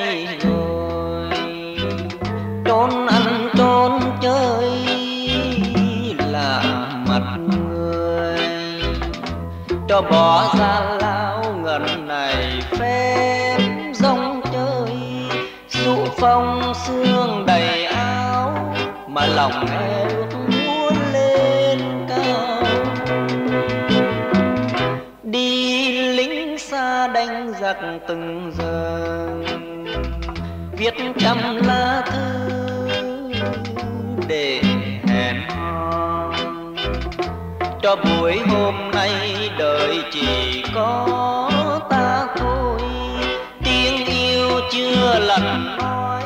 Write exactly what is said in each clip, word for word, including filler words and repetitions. đây rồi trốn ăn trốn chơi là mặt người cho bỏ ra lao ngần này phép rong chơi dụ phong sương đầy áo mà lòng em muốn lên cao đi lính xa đánh giặc từng giờ viết trăm lá thư để hẹn hò cho buổi hôm nay đời chỉ có ta thôi tiếng yêu chưa lần nói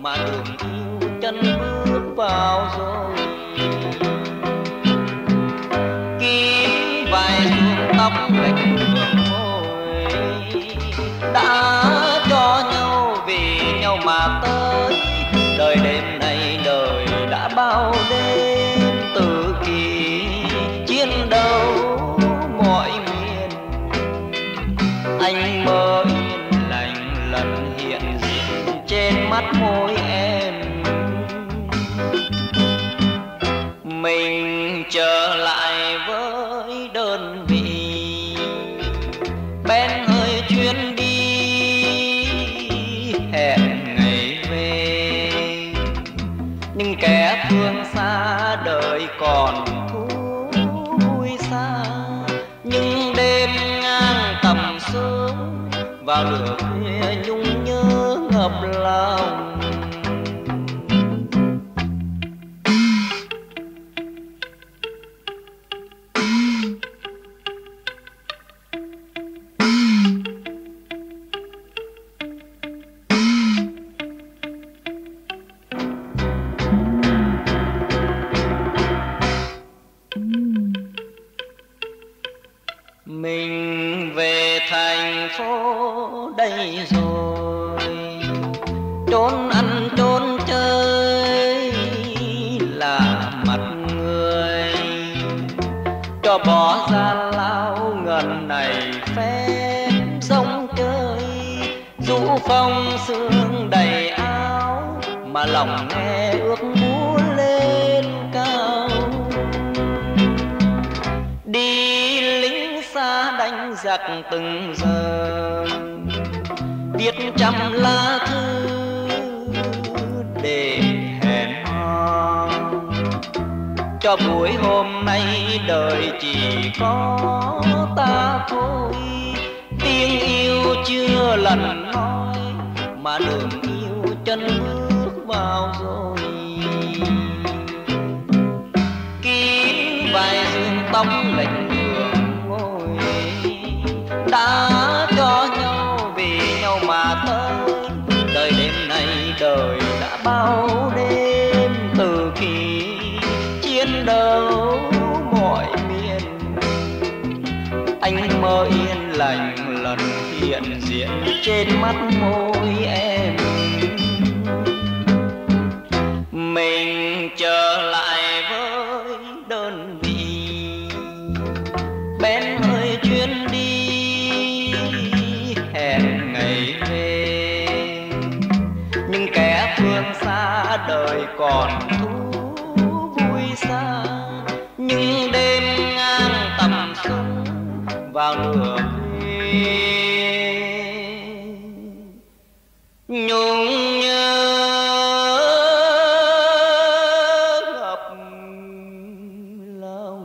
mà đường yêu chân bước vào rồi kiếm vài luồng tóc lệch môi đã cho nhau vì nhau mà tới đời đêm nay đời đã bao đêm tự kỳ chiến đấu mọi miền anh mơ yên lành lần hiện diện trên mắt môi em mình trở lại với đơn vị bên hơi chuyến đi hẹn ngày về nhưng kẻ thương xa đời còn thú xa nhưng đêm ngang tầm sớm vào lửa khuya nhung nhớ ngập lòng. Mình về thành phố đây rồi trốn ăn trốn chơi là mặt người cho bỏ ra lao ngần này phép rong chơi dụ phong sương đầy áo mà lòng nghe ước muốn lên cao đi đánh giặc từng giờ viết trăm lá thư để hẹn hò cho buổi hôm nay đời chỉ có ta thôi tiếng yêu chưa lần nói mà đường yêu chân bước vào rồi kín vài dương tóc lệnh đã cho nhau vì nhau mà tới đời đêm nay đời đã bao đêm từ kỳ chiến đấu mọi miền anh mơ yên lành lần hiện diện trên mắt môi em mình trở lại với đơn vị bên hơi chuyến đi xa đời còn thú vui xa nhưng đêm ngang tầm sông vào nửa khuya nhung nhớ ngập lòng.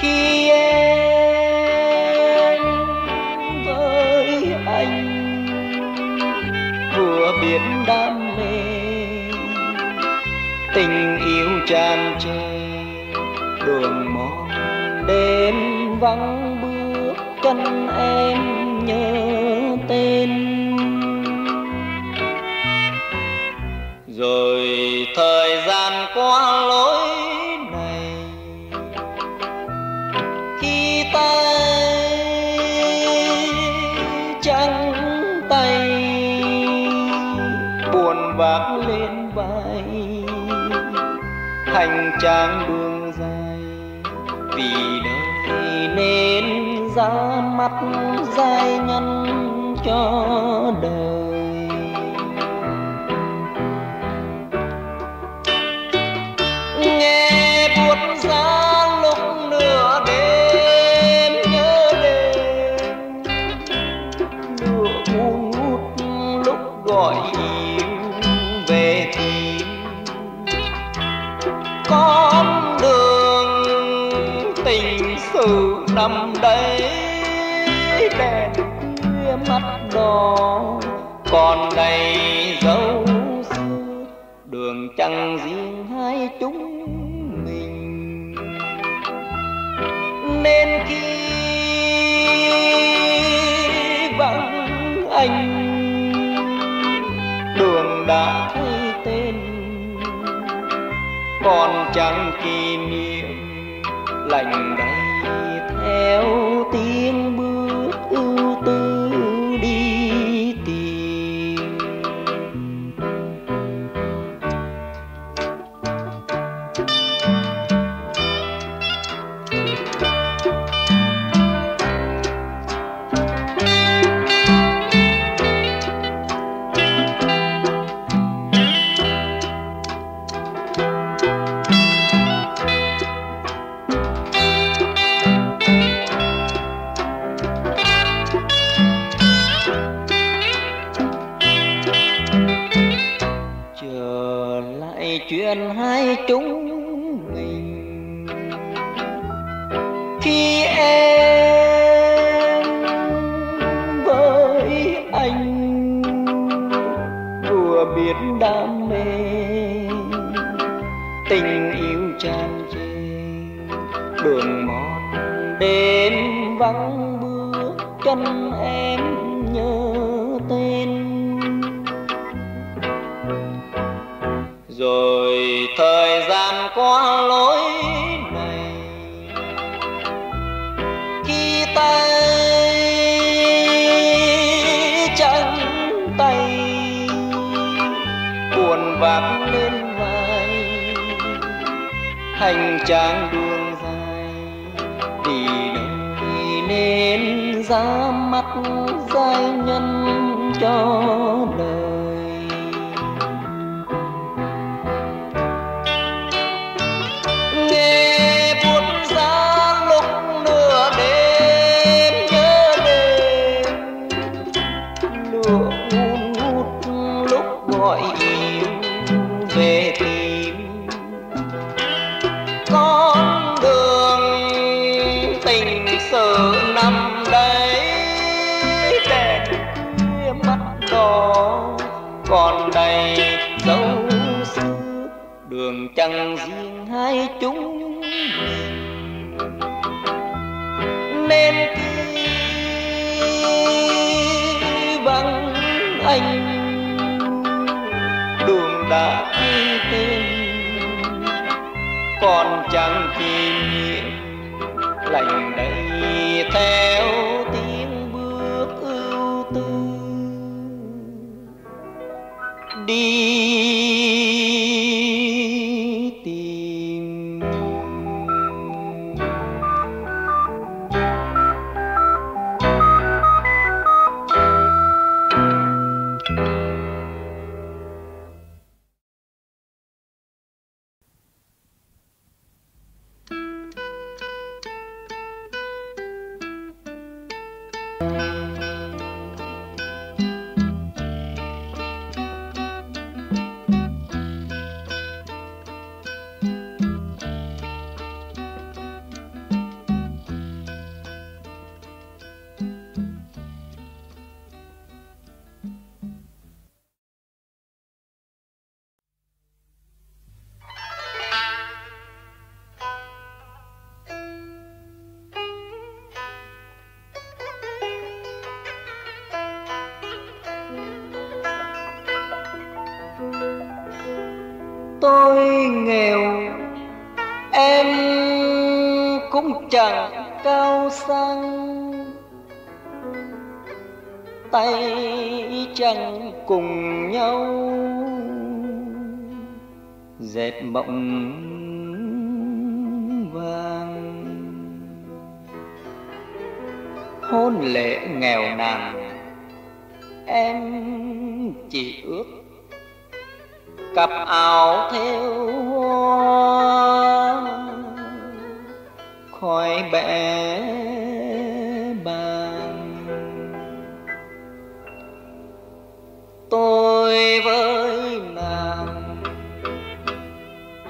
khi em với anh vừa biết đam mê tình yêu tràn trề đường mòn đêm vắng bước chân em nhớ tên rồi thời gian qua lối này khi tay trắng tay buồn vác lên vai hành trang đường dài vì đời nên ra mắt dai nhăn cho đời. Nghe buốt giá lúc nửa đêm nhớ đêm lửa buồn ngút lúc gọi yêu về tìm con đường tình sự nằm đây đèn khuya mắt đỏ còn đầy dấu xưa đường chẳng riêng hai chúng nên khi vắng anh đường đã thay tên còn chẳng kỷ niệm lành đay theo tiếng bước ưu tư đi tìm chuyện hai chúng mình khi em với anh vừa biết đam mê tình yêu tràn trề đường mòn đêm vắng bước chân em nhớ tên rồi thời gian qua lối này khi tay trắng tay buồn vác lên vai hành trang đường dài vì đời nên ra mắt giai nhân cho đời. Nghe buốt giá lúc nửa đêm nhớ đêm lửa buồn ngút lúc gọi yêu về tìm con đường tình sự nằm đây đèn khuya mắt đỏ còn đầy dấu đường chẳng riêng hai chúng mình nên khi vắng anh đường đã thay tên còn chẳng kỷ niệm lành đay theo tiếng bước ưu tư đi. cũng chẳng cao sang, tay chẳng cùng nhau dệt mộng vàng. Hôn lễ nghèo nàn em chỉ ước, cặp áo thêu hoa khói bẽ bàn. Tôi với nàng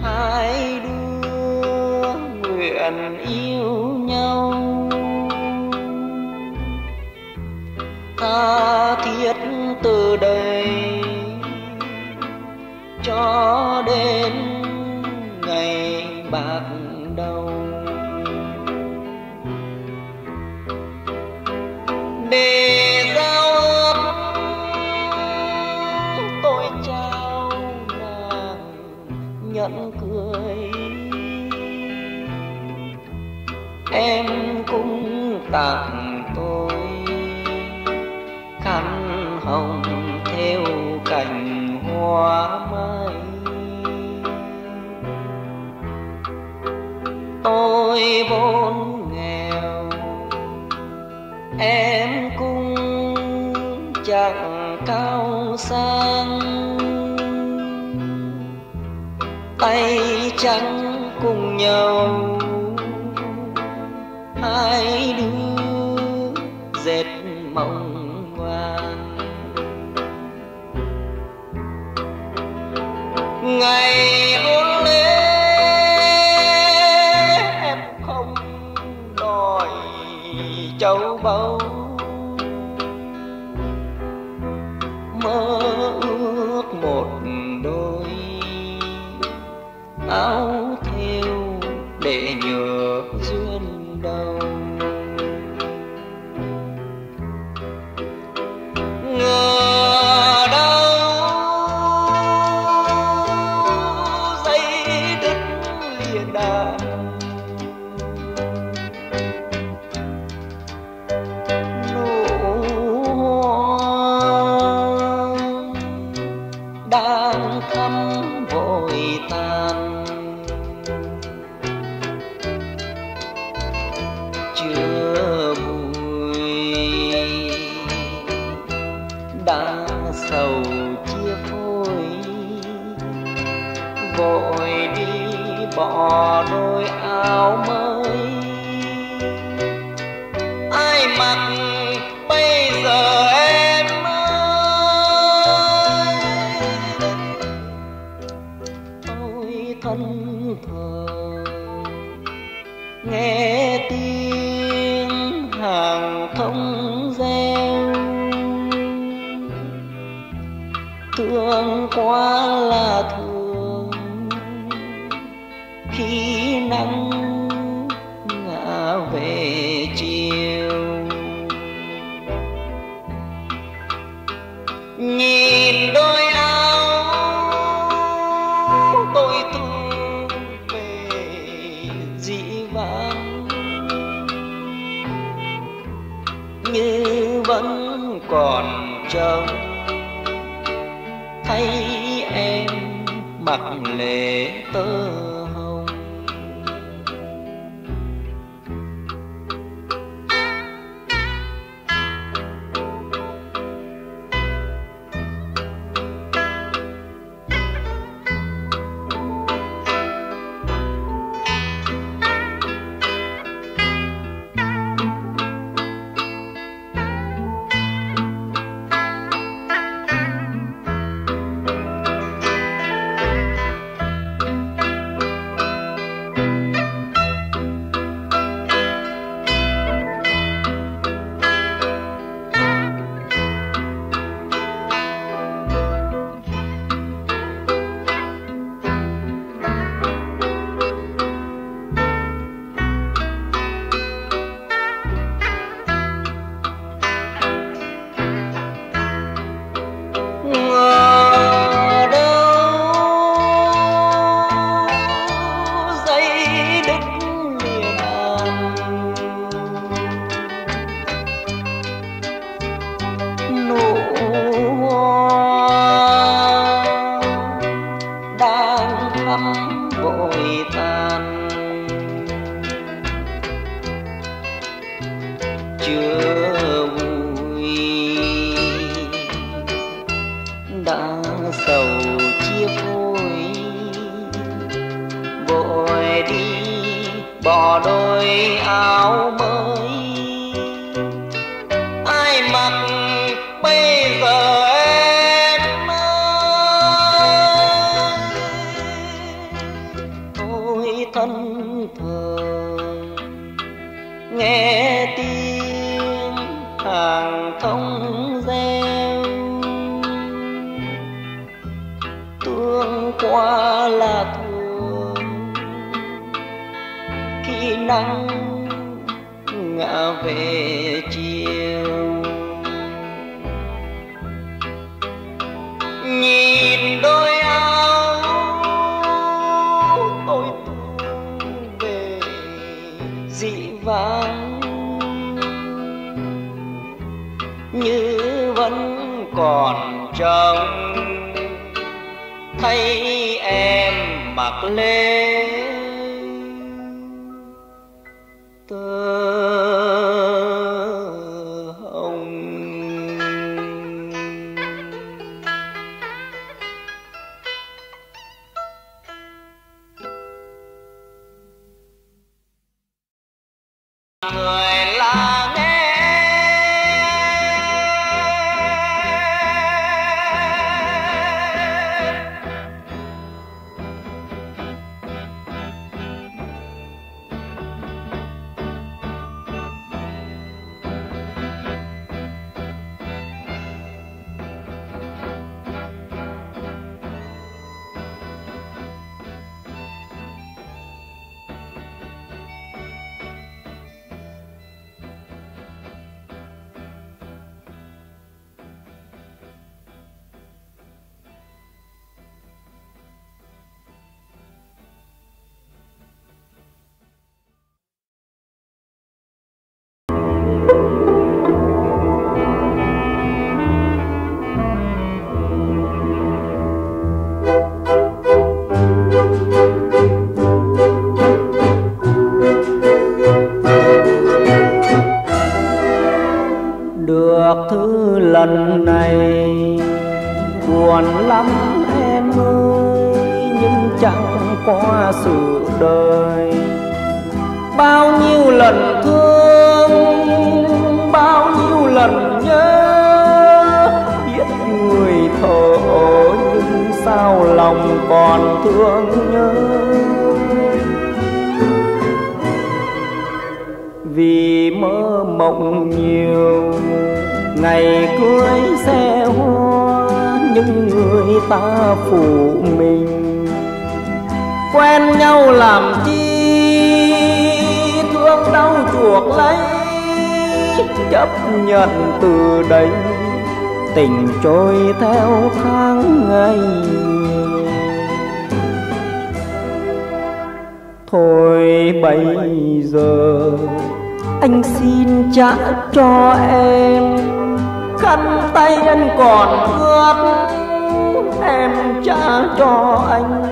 hai đứa nguyện yêu nhau, tha thiết từ đây cho đến ngày bạc đầu. Để giao ước tôi trao nàng nhẫn cưới, em cũng tặng tôi khăn hồng theo cành hoa mai. Tôi vốn nghèo em cũng chẳng cao sang, tay trắng cùng nhau hai đứa dệt mộng vàng. Ngày hôm nay châu báu mơ ước một đôi áo thêu để nhớ duyên đầu. Ngờ đâu dây đứt liền đàn, vội đi bỏ đôi áo mới ai mặc bây giờ em ơi. Tôi thân thờ nghe tiếng hàng thông reo, thương quá là thương khi nắng ngã về chiều. Nhìn đôi áo tôi thương về dĩ vãng, như vẫn còn trông thấy em mặc lệ tơ. chưa vui đã sầu chia phôi, vội đi bỏ đôi áo mới ai mặc bây giờ em ơi. Ôi thân thờ nghe tiếng hàng không reo, tương qua là thường khi nắng ngã về chiều. Nhìn đôi áo tôi thu về dị vãng, như vẫn còn trông thấy em mặc lên tơ. Lần này buồn lắm em ơi, nhưng chẳng qua sự đời. Bao nhiêu lần thương, bao nhiêu lần nhớ, biết người thở nhưng sao lòng còn thương nhớ. Vì mơ mộng nhiều ngày cưới xe hoa, nhưng người ta phụ mình. Quen nhau làm chi thương đau chuộc lấy, chấp nhận từ đây tình trôi theo tháng ngày. Thôi bây giờ anh xin trả cho em khăn tay anh còn ướt, em trả cho anh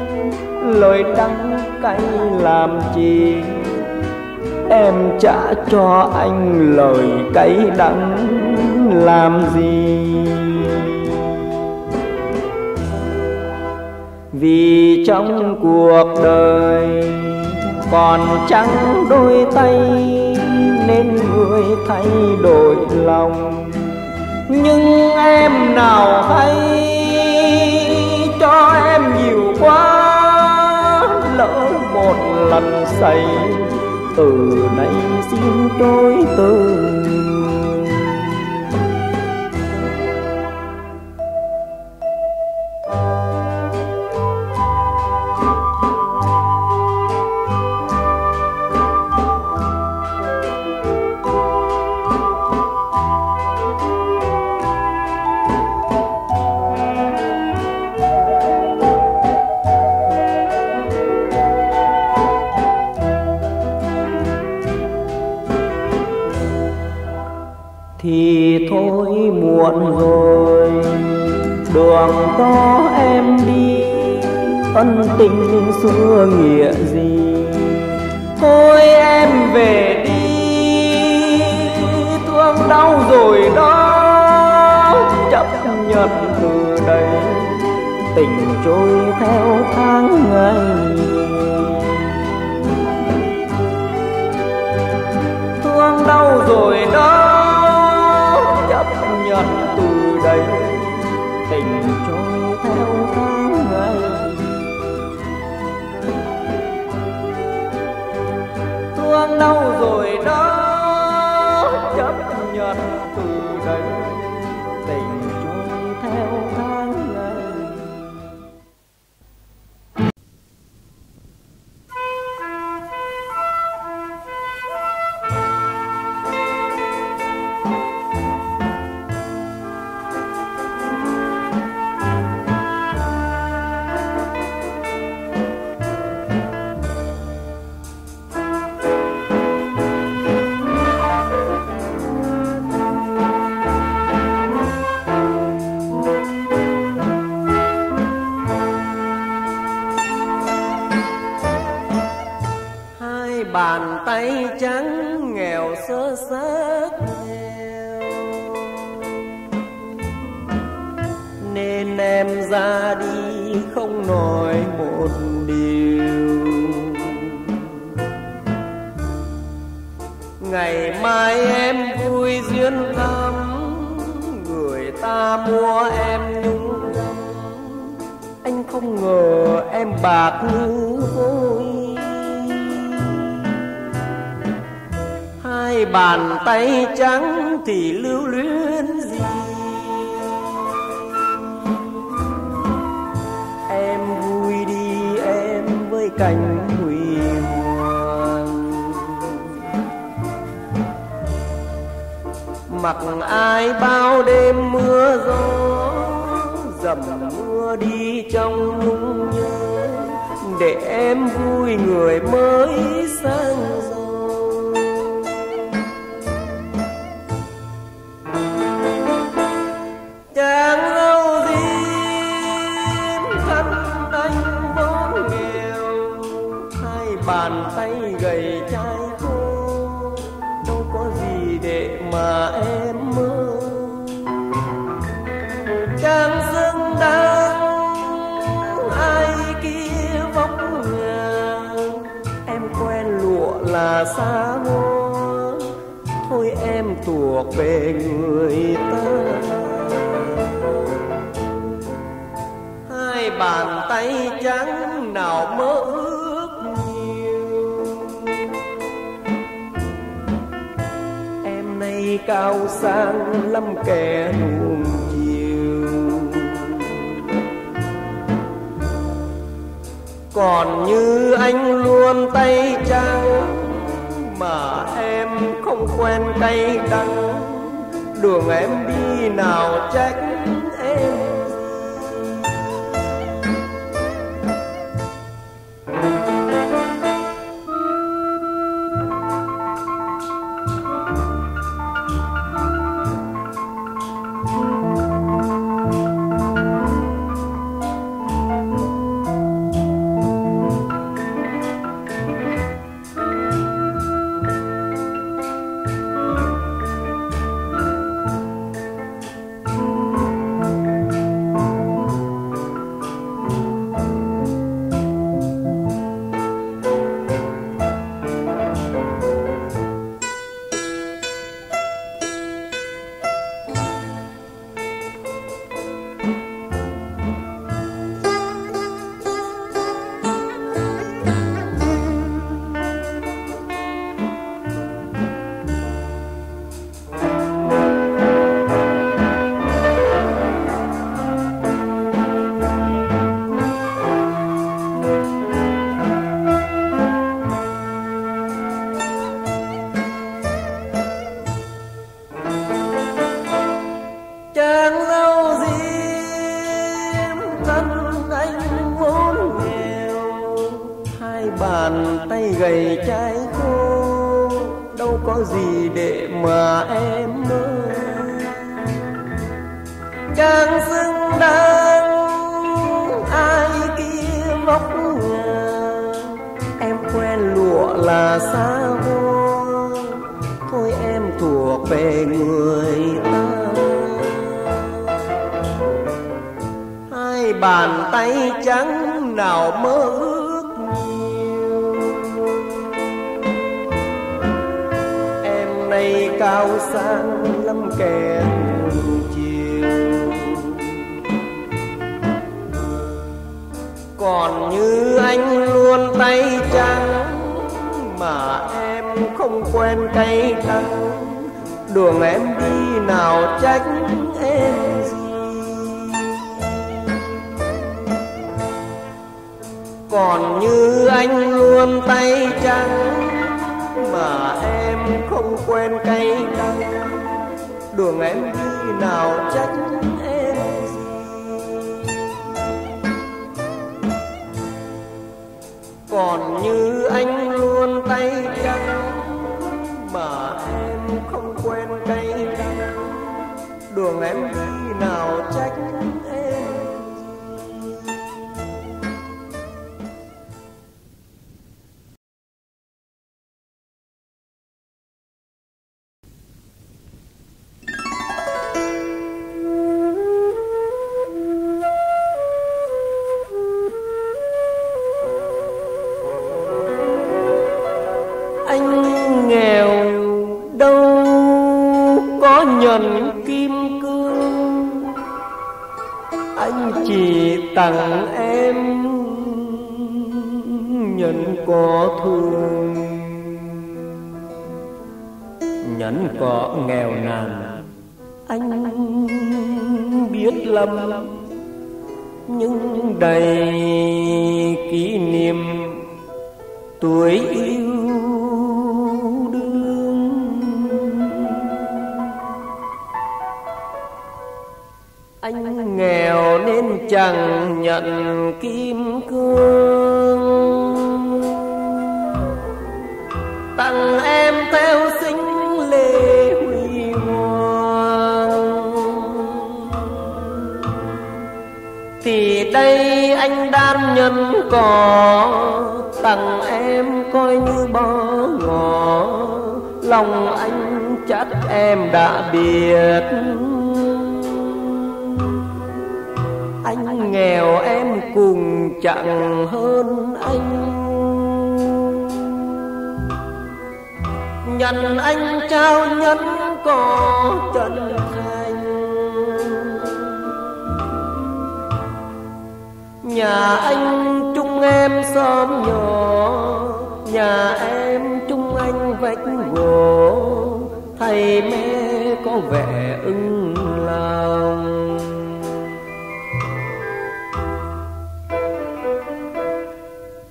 lời đắng cay làm chi. Em trả cho anh lời cay đắng làm gì? Vì trong cuộc đời còn trắng đôi tay nên người thay đổi lòng. Nhưng em nào hay cho em nhiều quá, lỡ một lần say từ nay xin tôi từ. Thì thôi muộn rồi, đường đó em đi, ân tình xưa nghĩa gì. Thôi em về đi, rồi đó chấp nhận từ đây, tình trôi theo tháng ngày. Thương đau rồi đó chấp nhận từ đây, tình trôi theo tháng ngày. Thương đau rồi đó chấp nhận từ đây, tình trôi theo tháng ngày. Bàn tay trắng nghèo sơ xác nghèo, nên em ra đi không nói một điều. Ngày mai em vui duyên lắm, người ta mua em nhung lắm. Anh không ngờ em bạc như vôi. Hai bàn tay trắng thì lưu luyến gì, em vui đi em với cành huy hoàng. Mặc ai bao đêm mưa gió, dầm mưa đi trong nhung nhớ, để em vui người mới sang gió. Chàng râu dim thân anh vốn nghèo, hai bàn tay gầy chai khô, đâu có gì để mà em mơ. Chàng xứng đáng ai kia vóc ngang, em quen lụa là xa hoa, thôi em thuộc về người ta. Bàn tay trắng nào mơ ước nhiều, em nay cao sang lắm kẻ nuông chiều. Còn như anh luôn tay trắng, mà em không quen cay đắng, đường em đi nào trách em. Là xa hoa, thôi em thuộc về người bàn tay trắng nào mơ ước nhiều. Em nay cao sang lắm kẻ chiều, còn như anh luôn tay trắng mà em không quen cay đắng. Đường em đi nào trách em gì, còn như anh luôn tay trắng mà em không quen cay đắng. Đường em đi nào trách em gì, còn như anh luôn tay trắng mà em không quen cay đắng. Đường em đi nào trách em. Tặng em nhẫn có thương, nhẫn có nghèo nàn anh biết lắm, nhưng đầy kỷ niệm tuổi yêu đương. Anh nghèo nên chẳng nhận kim cương, tặng em theo xinh lệ huy hoàng. Thì đây anh đan nhân cỏ, tặng em coi như bó ngỏ. Lòng anh chắc em đã biết, anh nghèo em cùng chẳng hơn anh. Nhận anh trao nhẫn có chân thành, nhà anh chung em xóm nhỏ, nhà em chung anh vách gỗ. Thầy mẹ có vẻ ưng lòng,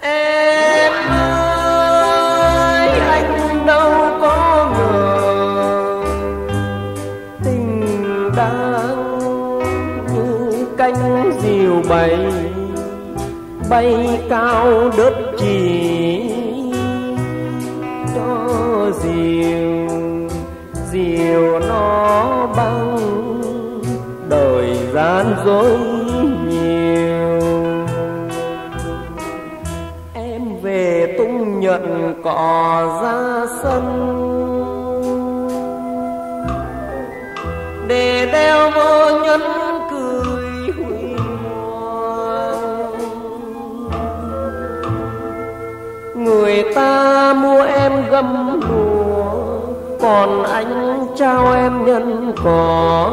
em ơi anh đâu có ngờ tình đang như cánh diều bay, bay cao đất chỉ cho diều, diều nó băng đời gian dối nhiều. Về tung nhận cỏ ra sân để đeo vô nhẫn cười huy hoàng. Người ta mua em gấm lúa, còn anh trao em nhẫn cỏ.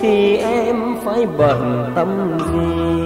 Thì em phải bận tâm gì,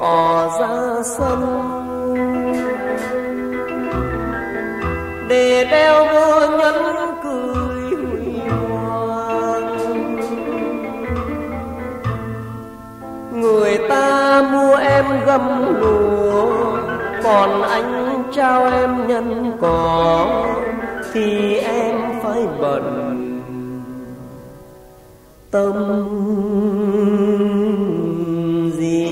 cỏ ra sân để đeo vô nhẫn cười huy hoàng. Người ta mua em gấm lúa, còn anh trao em nhân cỏ thì em phải bận tâm gì.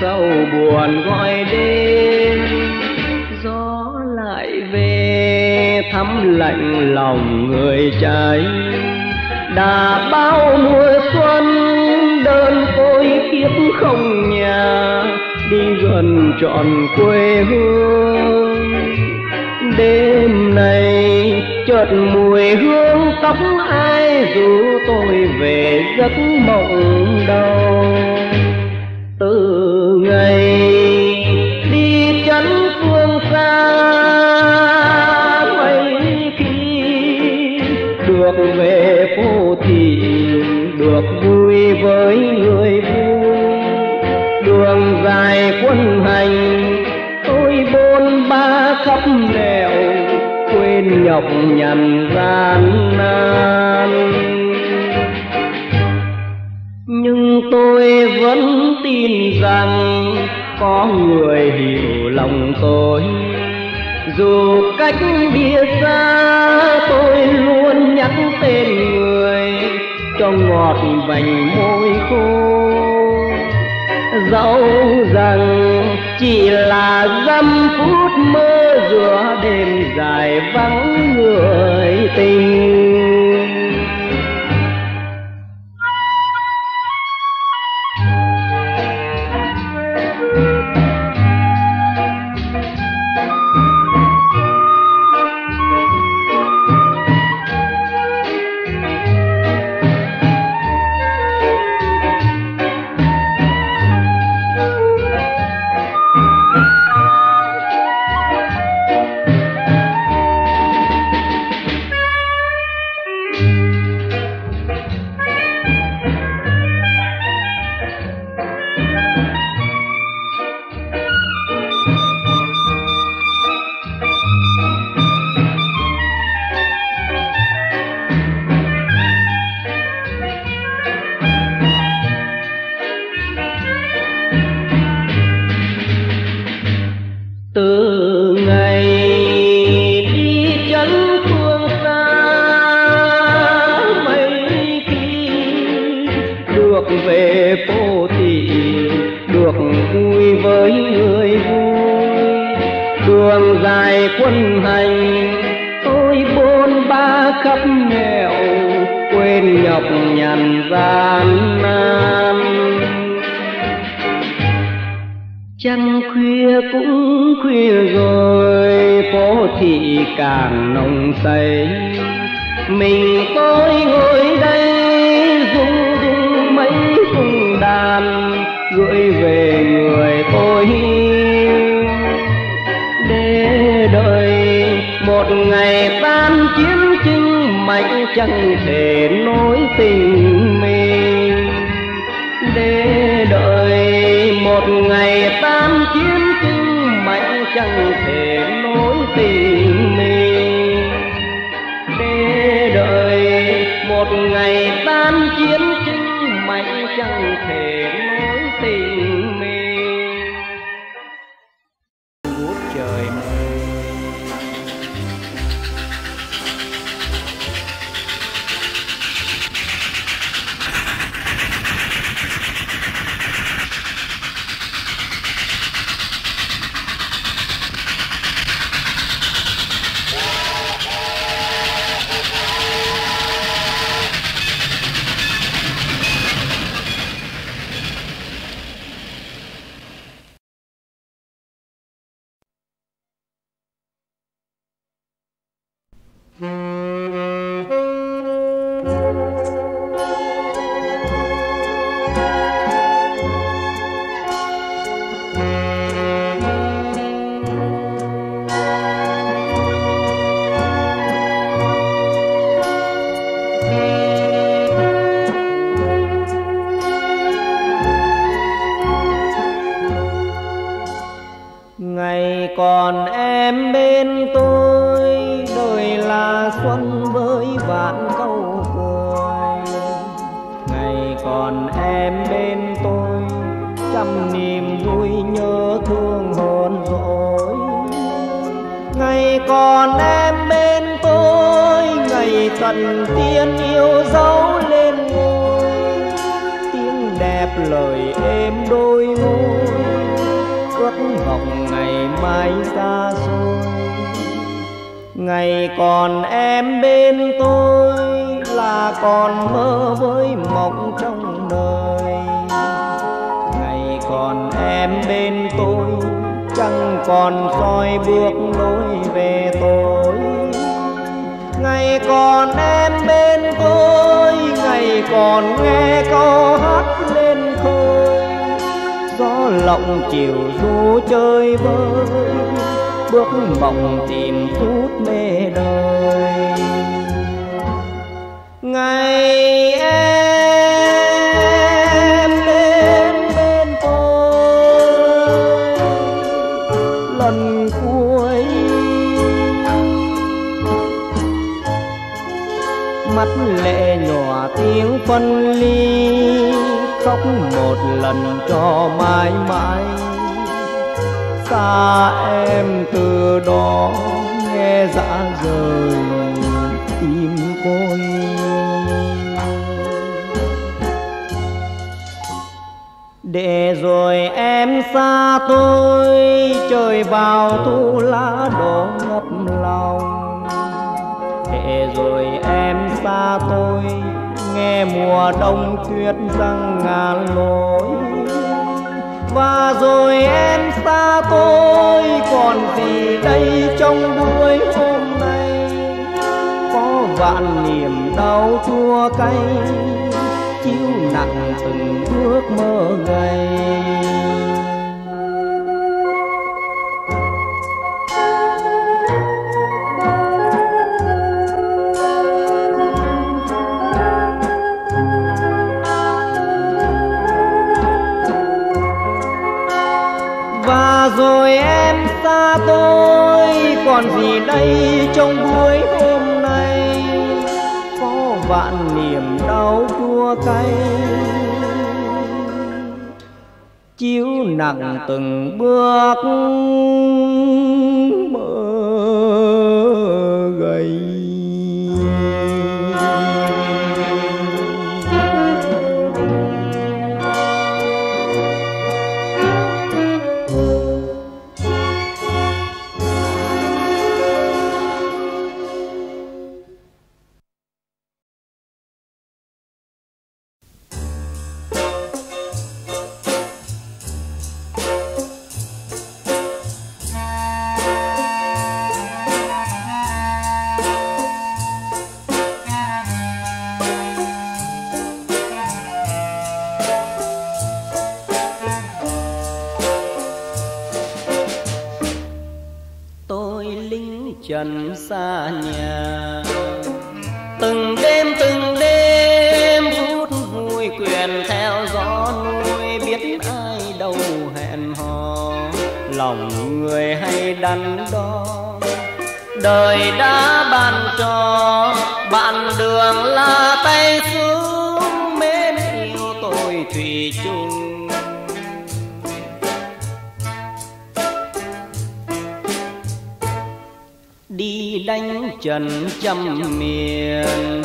Sầu buồn gọi đêm lạnh lòng người trái. Đã bao mùa xuân đơn côi kiếp không nhà, đi gần trọn quê hương. Đêm này chợt mùi hương tóc ai rủ tôi về giấc mộng đau. Từ ngày đi chấn phương xa mấy khi được về phố thị, được vui với người vui. Đường dài quân hành tôi bôn ba khắp nẻo, quên nhọc nhằn gian nan. Nhưng tôi vẫn tin rằng có người hiểu lòng tôi. Dù cách biệt xa tôi luôn nhắc tên người cho ngọt vành môi khô. Dẫu rằng chỉ là dăm phút mơ giữa đêm dài vắng người tình. Ngày còn em bên tôi là còn mơ với mộng trong đời. Ngày còn em bên tôi chẳng còn soi bước lối về tôi. Ngày còn em bên tôi, ngày còn nghe câu hát lên khơi. Gió lộng chiều du chơi vơi, bước mộng tìm chút mê đời. Ngày em đến bên tôi lần cuối, mắt lệ nhòa tiếng phân ly, khóc một lần cho mãi mãi. Xa em từ đó nghe dã rời tim tôi. Để rồi em xa tôi, trời vào thu lá đổ ngập lòng. Để rồi em xa tôi, nghe mùa đông tuyết răng ngàn lối. Và rồi em xa tôi, còn gì đây trong buổi hôm nay? Có vạn niềm đau chua cay, chiếu nặng từng bước mơ ngày. Và rồi em xa tôi, còn gì đây trong buổi hôm nay? Có vạn niềm đau chua cay, chiếu nặng từng bước mơ gầy. Trần xa nhà, từng đêm từng đêm vút vui quyền theo gió nuôi, biết ai đâu hẹn hò. Lòng người hay đắn đo, đời đã bàn trò, bạn đường là tay xuống, mến yêu tôi thủy chung. Đi đánh trần trăm miền,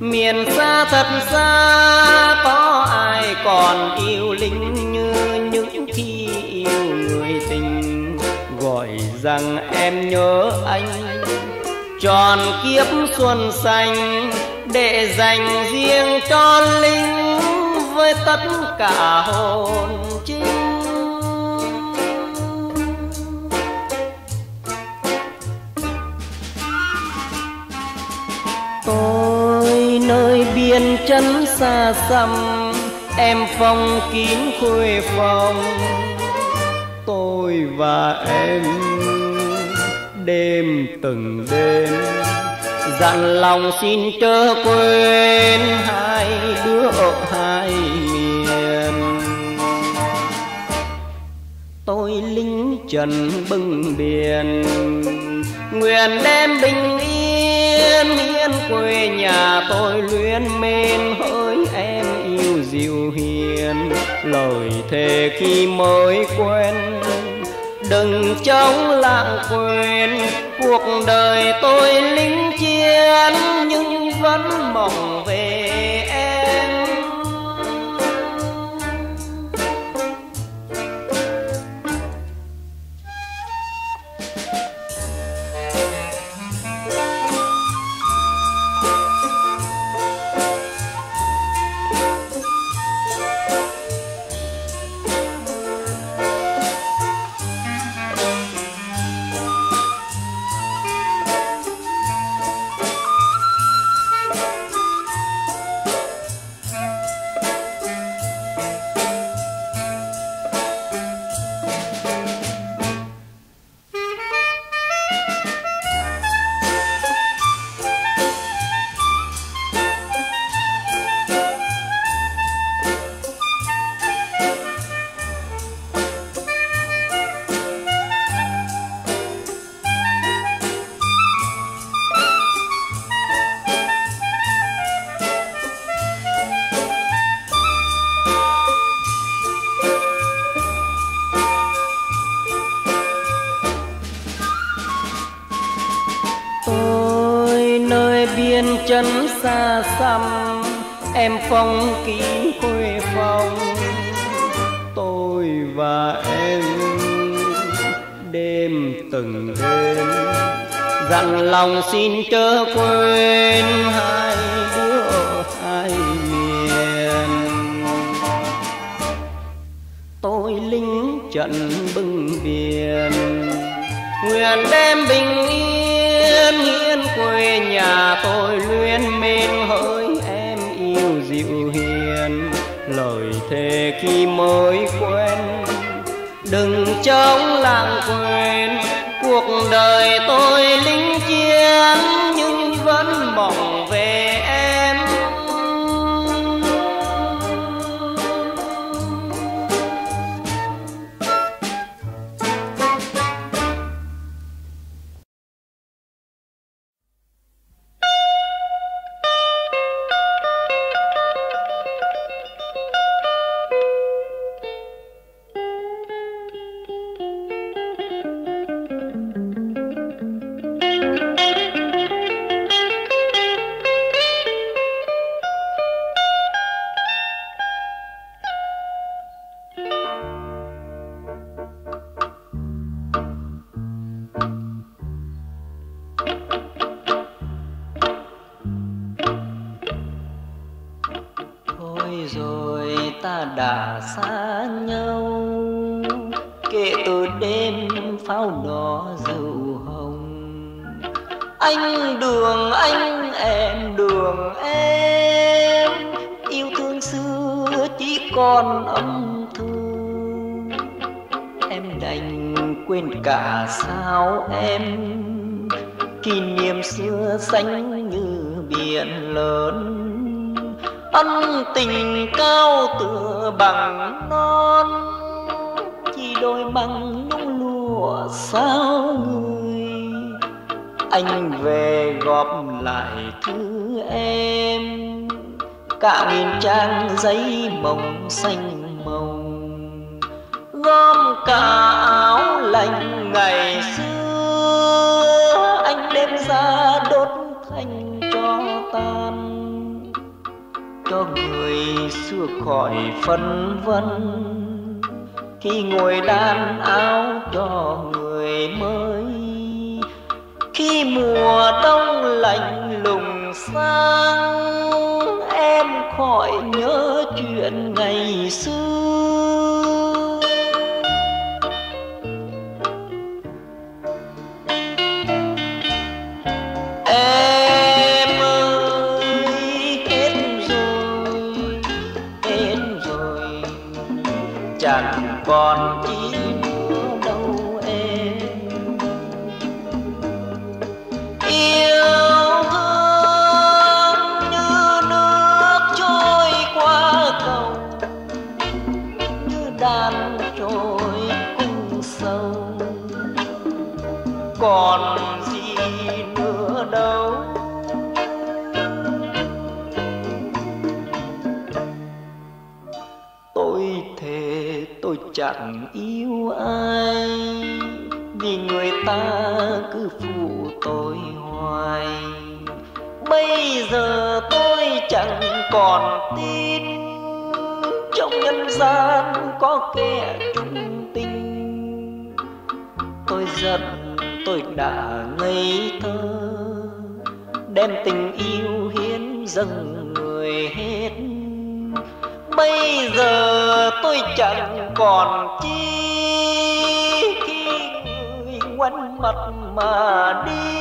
miền xa thật xa, có ai còn yêu lính như những khi yêu người tình. Gọi rằng em nhớ anh, tròn kiếp xuân xanh, để dành riêng cho lính với tất cả hồn chính. Tôi nơi biên chân xa xăm, em phong kín khuê phòng. Tôi và em đêm từng đêm dặn lòng xin chớ quên, hai đứa ở hai miền. Tôi lính trần bưng biển, nguyện đem bình yên hiến quê nhà. Tôi luyến mến hỡi em yêu dịu hiền, lời thề khi mới quen đừng chóng lãng quên. Cuộc đời tôi lính chiến nhưng vẫn mong về em. em phong kín khuê phong, tôi và em đêm từng đêm dặn lòng xin chớ quên hai đứa ở hai miền. Tôi lính trận bưng biển, nguyện đem bình yên hiến quê nhà. Tôi luyến mến hỡi em yêu dịu hiền, lời thề khi mới quen đừng chống lãng quên. Cuộc đời tôi lính chiến nhưng vẫn mong về em. Giấy mộng xanh mộng gom cả áo lành ngày xưa, anh đem ra đốt thành cho tan, cho người xưa khỏi phân vân khi ngồi đan áo cho người mới. Khi mùa đông lạnh lùng sang, em khỏi nhớ chuyện ngày xưa. Em ơi, hết rồi, hết rồi, chẳng còn chi nữa đâu em. Yêu đàn trôi cung sâu, còn gì nữa đâu. Tôi thề tôi chẳng yêu ai, vì người ta cứ phụ tôi hoài. Bây giờ tôi chẳng còn tin trong nhân gian có kẻ trung tình. Tôi giận tôi đã ngây thơ, đem tình yêu hiến dâng người hết. Bây giờ tôi chẳng còn chi khi người ngoảnh mặt mà đi.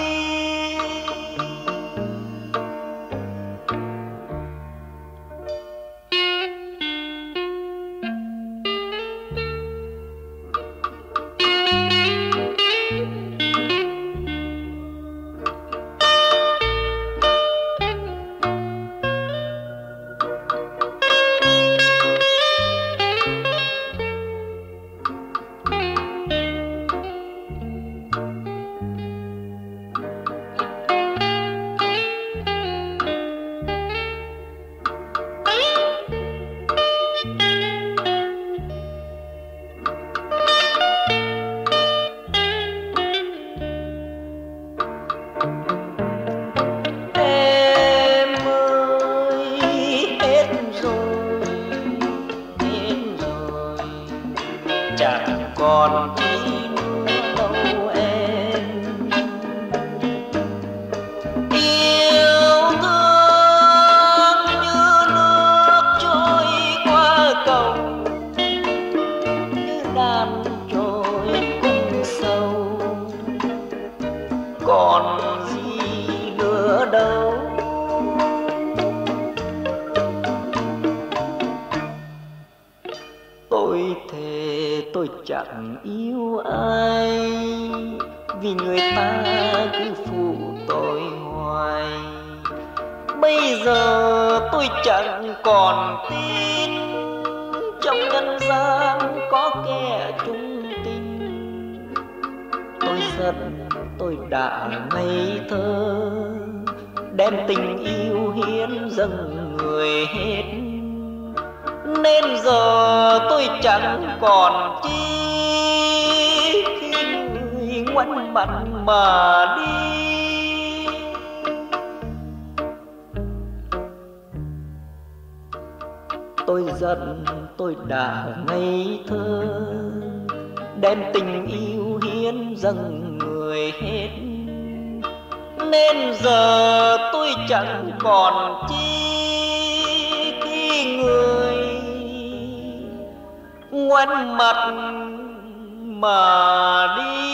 còn in đâu em. Yêu thương như nước trôi qua cầu, như đàn trôi cùng sâu. Còn gì nữa đâu, tôi thề tôi chẳng yêu ai, vì người ta cứ phụ tôi hoài. Bây giờ tôi chẳng còn tin trong nhân gian có kẻ chung tình. Tôi giận tôi đã ngây thơ, đem tình yêu hiến dâng người hết. Nên giờ tôi chẳng còn chi khi người ngoảnh mặt mà đi. Tôi giận tôi đã ngây thơ, đem tình yêu hiến dâng người hết. Nên giờ tôi chẳng còn chi khi người ngoảnh mặt mà đi.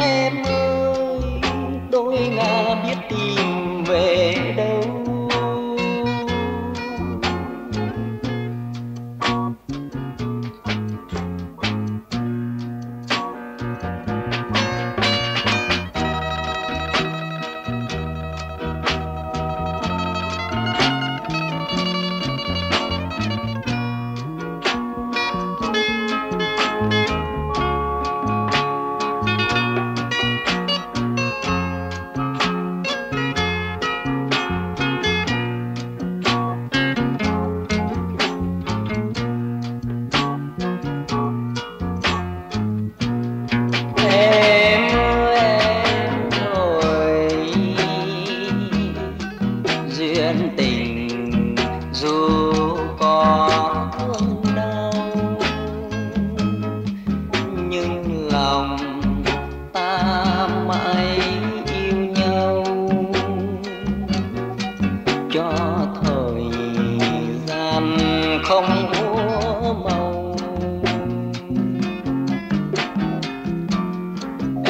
Em ơi, đôi ngả biết tìm về đâu.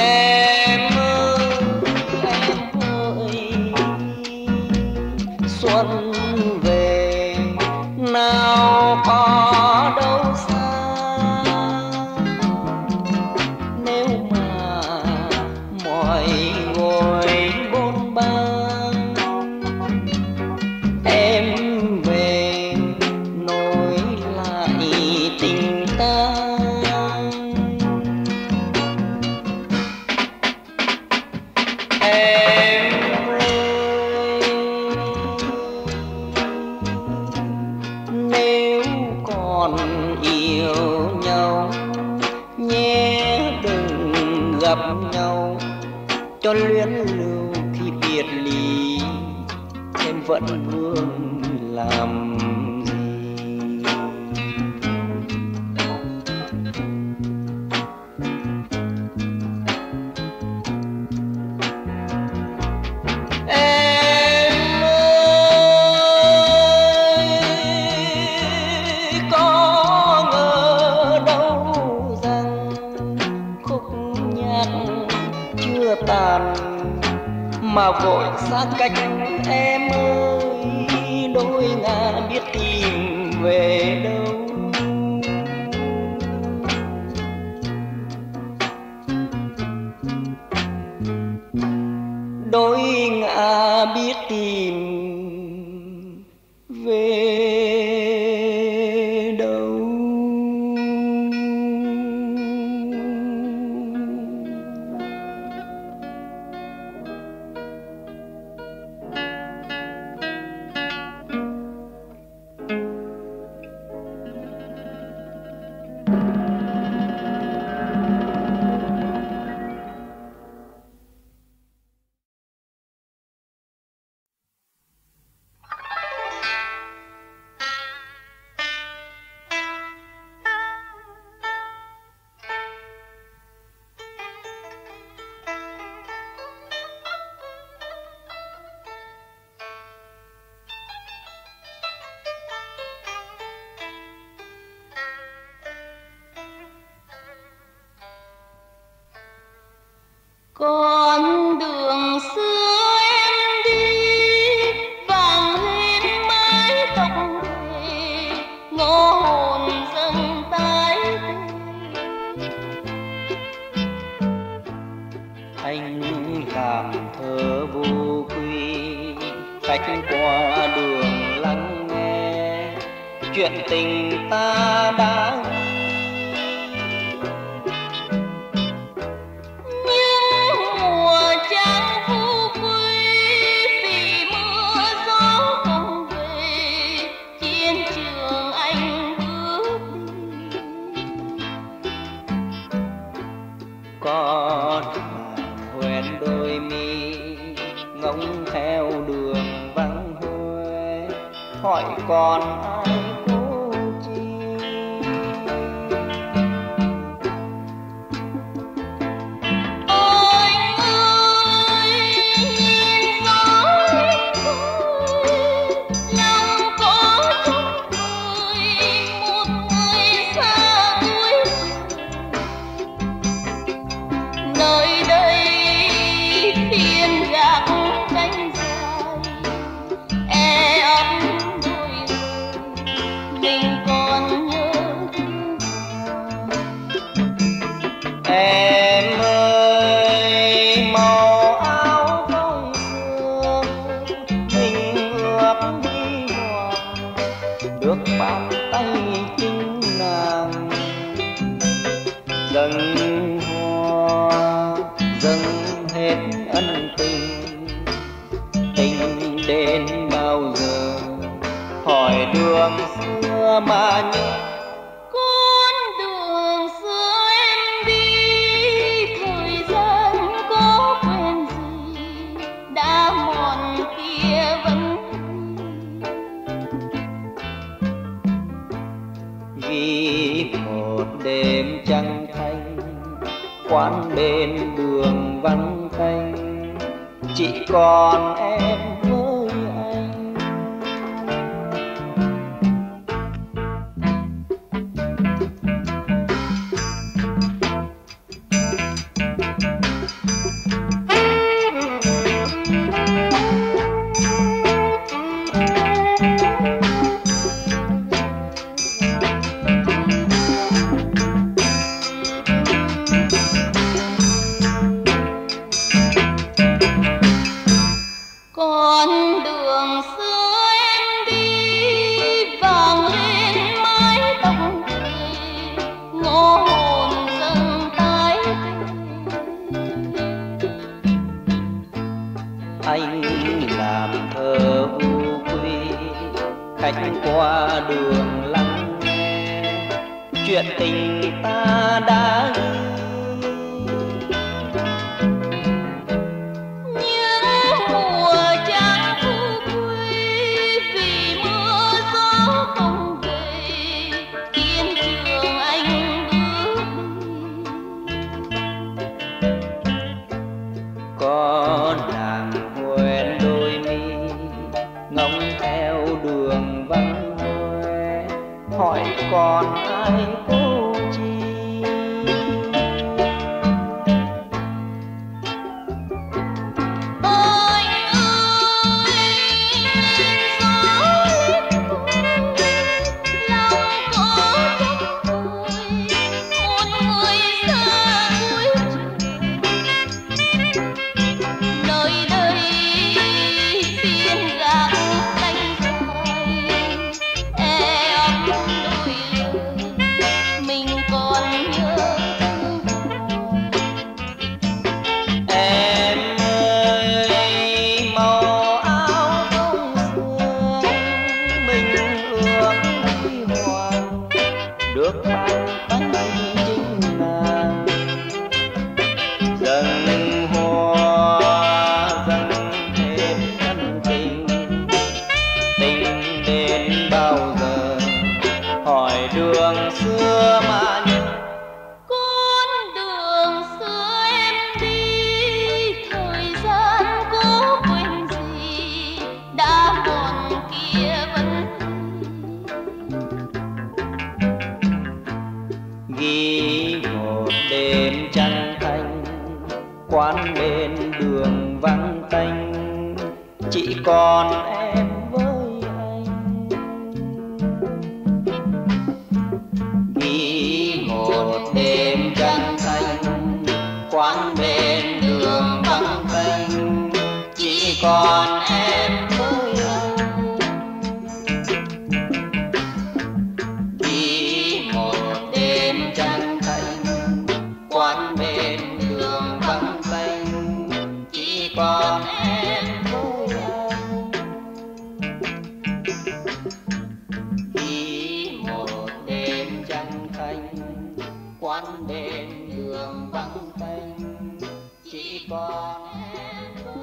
Em ơi em ơi, xuân về nào có đâu xa. Nếu mà mọi ngồi bôn ba, em về nối lại tình ta. Em ơi, nếu còn yêu nhau nhé, đừng gặp nhau cho luyến lưu. Khi biệt ly em vẫn vương làm gì? Chưa tàn mà vội xa cách em ơi, đôi ngả biết tìm về đâu. Đôi ngả biết tìm về đâu. Con đường xưa em đi vàng lên mái tóc về, ngõ hồn dâng tái tê. Anh làm thơ vô quy, khách qua đường lắng nghe chuyện tình ta đã. Con hoen đôi mi ngóng theo đường vắng hoe, hỏi còn ai cố chi? Ôi ơi nhìn nói cười, lòng có chút cười một người xa cuối. Nơi đây thiên gác cánh dài, e ấp đôi mình còn nhớ thương. Em ơi màu áo không xưa, mình ướp đi hoàng được bàn tay chính nàng dần. Đến bao giờ hỏi đường xưa mà nhớ. Con đường xưa em đi, thời gian có quên gì, đã mòn kia vẫn đi. Ghi một đêm trăng thanh, quán bên đường vắng tanh, chỉ còn em anh làm thơ u quy. Khách qua đường lắng nghe chuyện tình ta đã còn ai cô chi ôi ơi gió lên lòng có trong tôi một người xa cuối trời nơi đây tiếng gạo canh xoay e ấm quán bên đường vắng tanh chỉ còn em với anh đi một đêm trăng xanh quán bên đường vắng tanh chỉ còn em với anh đi một đêm trăng xanh quán bên đường vắng còn em vui đi một đêm trăng thanh quán đêm đường vắng tanh chỉ còn em tôi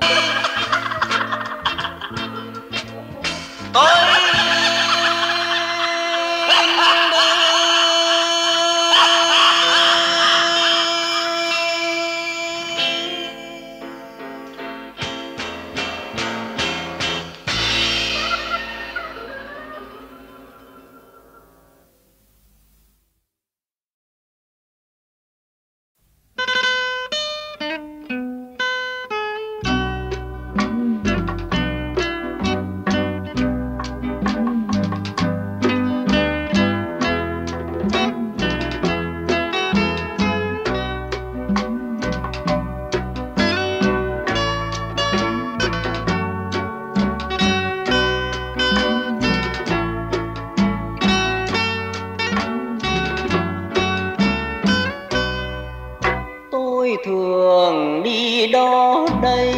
thường đi đó đây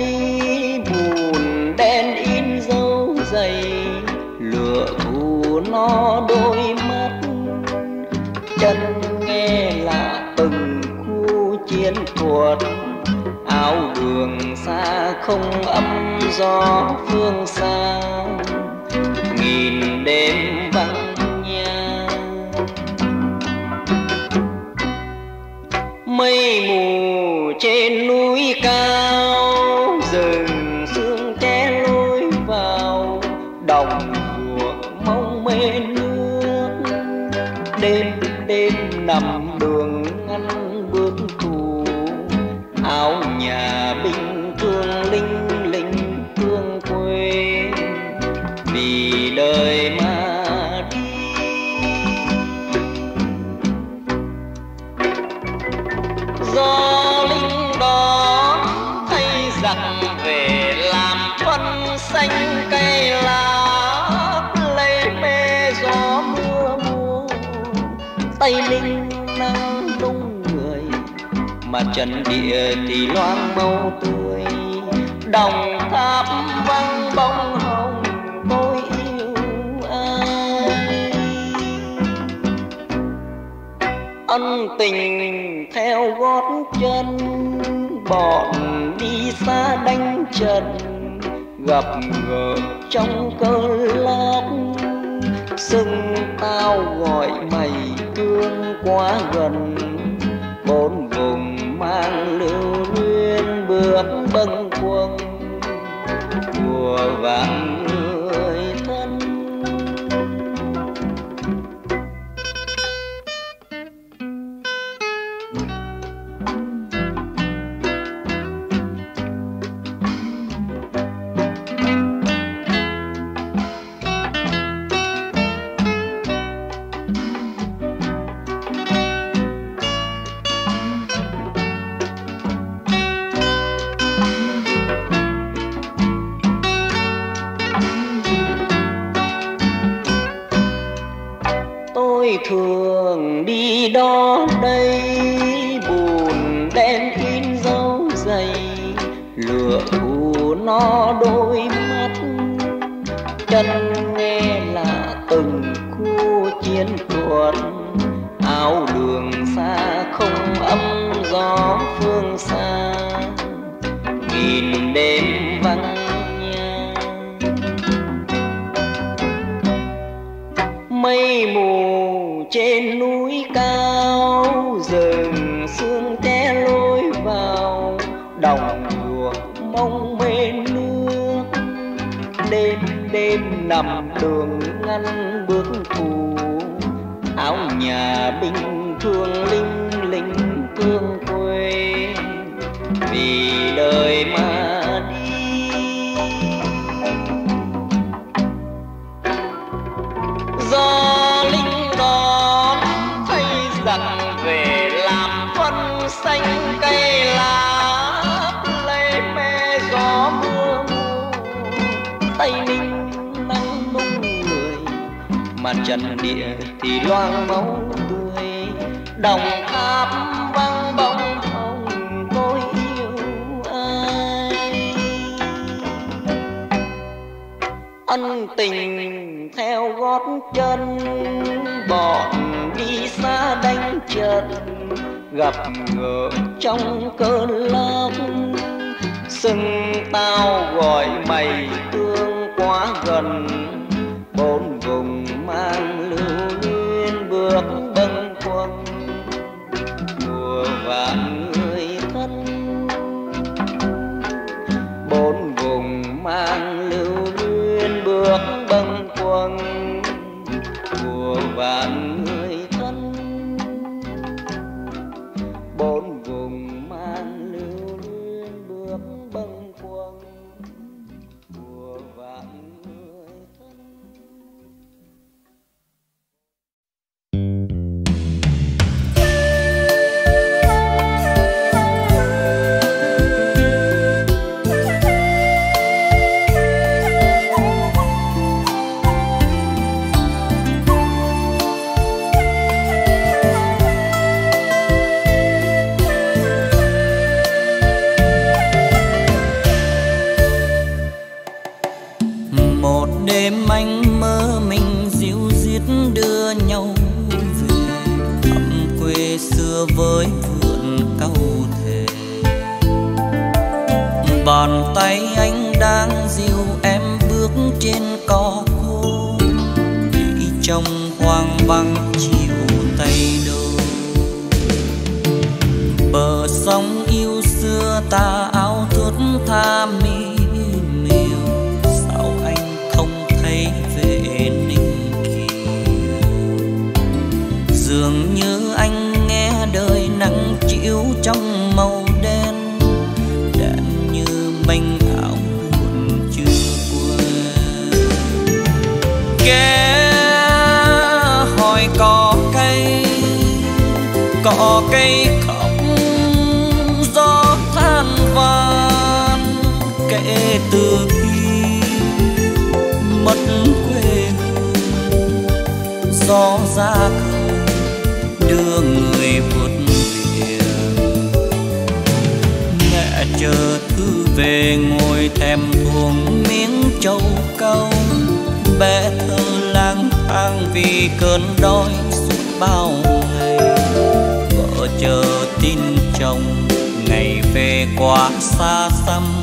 bùn đen in dấu dày lửa thù nó đôi mắt chân nghe lạ từng khu chiến thuật áo đường xa không ấm gió phương xa nghìn đêm vắng mây mù trên núi cao rừng sương té lối vào đồng ruộng mong mê nước đêm đêm nằm đường ngăn bước thù áo nhà binh thương linh linh thương quê vì đời mà do lính đó thay giặc về làm phân xanh cây lá lấy mê gió mưa mùa Tây Ninh nắng đông người mà trần địa thì loang màu tươi đồng tháp vang bông hồng tôi yêu ai. Ân tình theo gót chân bọn đi xa đánh trần, gặp ngờ trong cơn lốc sưng tao gọi mày thương quá gần. Bốn vùng mang lưu nguyên bước bâng khuâng mùa vàng người thân. Thường đi đó đây buồn đen in dấu dày, lửa thù nó đôi mắt chân nghe là từng khu chiến tuần. Áo đường xa không âm gió phương xa nghìn đêm vắng nhà. Mây mù trên núi cao rừng sương té lối vào, đồng ruộng mong bên nước đêm đêm nằm đường ngăn bước thù. Áo nhà binh thương linh linh thương quê vì đời mà. Xanh cây lá lấy mê gió mưa Tây Ninh nắng nung người, mặt trần địa thì loang máu tươi. Đồng Tháp vang bóng hồng tôi yêu ai. Ân tình theo gót chân bọn đi xa đánh trận, gặp ngờ trong cơn lốc sưng tao gọi mày thương quá gần. Bốn vùng mang lưu nguyên bước bâng khuâng mùa vàng người thân. Bốn vùng mang lưu nguyên bước bâng khuâng mùa vàng. Bốn vùng mang lưu luyến bước bâng khuâng mùa vạn người thân. Với vườn cau thề bàn tay anh đang dìu em bước trên cỏ khô, đi trong hoang vắng chiều tây đâu. Bờ sông yêu xưa ta áo thướt tha mi miều, sao anh không thấy về Ninh Kỳ? Dường như anh đời nắng chiếu trong màu đen đã như manh áo buồn chưa quên. Ghé hỏi cỏ cây, cỏ cây khóc gió than van kể từ khi mất quê gió ra khơi đưa người vượt biển. Mẹ chờ thư về ngồi thèm thuồng miếng châu câu, bé thơ lang thang vì cơn đói suốt bao ngày. Vợ chờ tin chồng ngày về quá xa xăm,